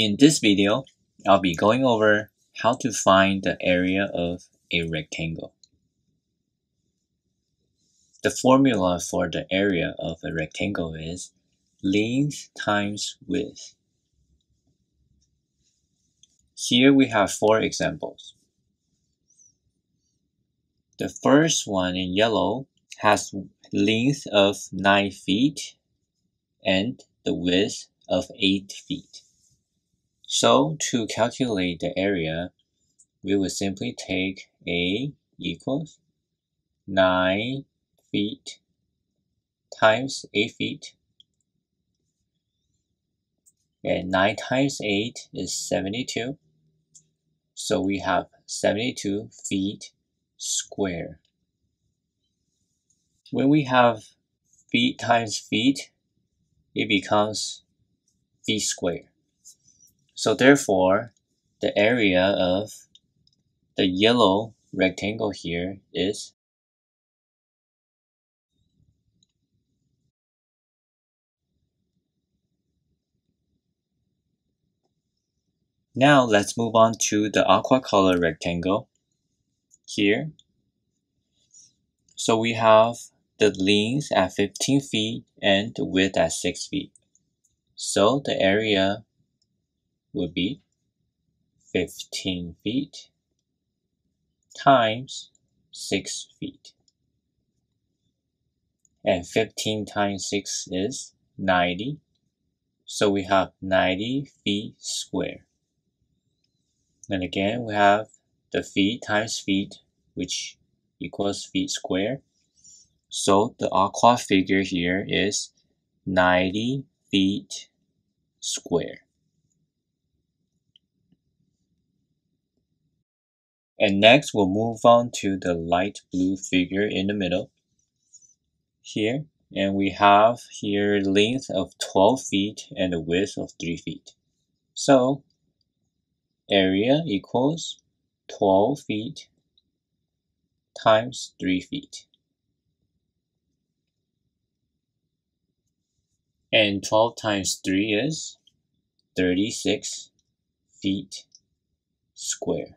In this video, I'll be going over how to find the area of a rectangle. The formula for the area of a rectangle is length times width. Here we have four examples. The first one in yellow has length of 9 feet and the width of 8 feet. So to calculate the area, we will simply take A equals 9 feet times 8 feet. And 9 times 8 is 72. So we have 72 feet square. When we have feet times feet, it becomes feet square. So therefore, the area of the yellow rectangle here is 9. Now let's move on to the aqua color rectangle here. So we have the length at 15 feet and the width at 6 feet. So the area would be 15 feet times 6 feet. And 15 times 6 is 90. So we have 90 feet square. And again, we have the feet times feet, which equals feet square. So the aqua figure here is 90 feet square. And next, we'll move on to the light blue figure in the middle here. And we have here length of 12 feet and a width of 3 feet. So area equals 12 feet times 3 feet. And 12 times 3 is 36 feet square.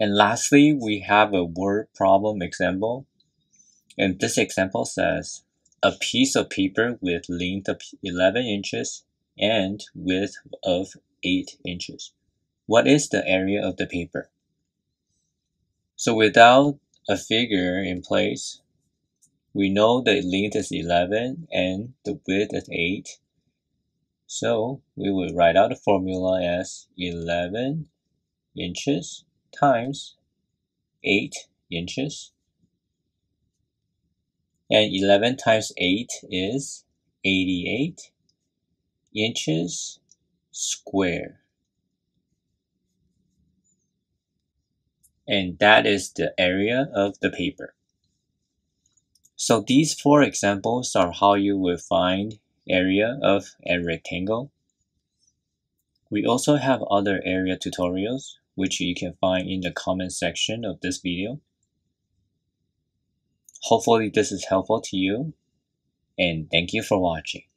And lastly, we have a word problem example. And this example says, a piece of paper with length of 11 inches and width of 8 inches. What is the area of the paper? So without a figure in place, we know the length is 11 and the width is 8. So we will write out the formula as 11 inches times 8 inches. And 11 times 8 is 88 inches square. And that is the area of the paper. So these four examples are how you will find area of a rectangle. We also have other area tutorials, which you can find in the comment section of this video. Hopefully this is helpful to you, and thank you for watching.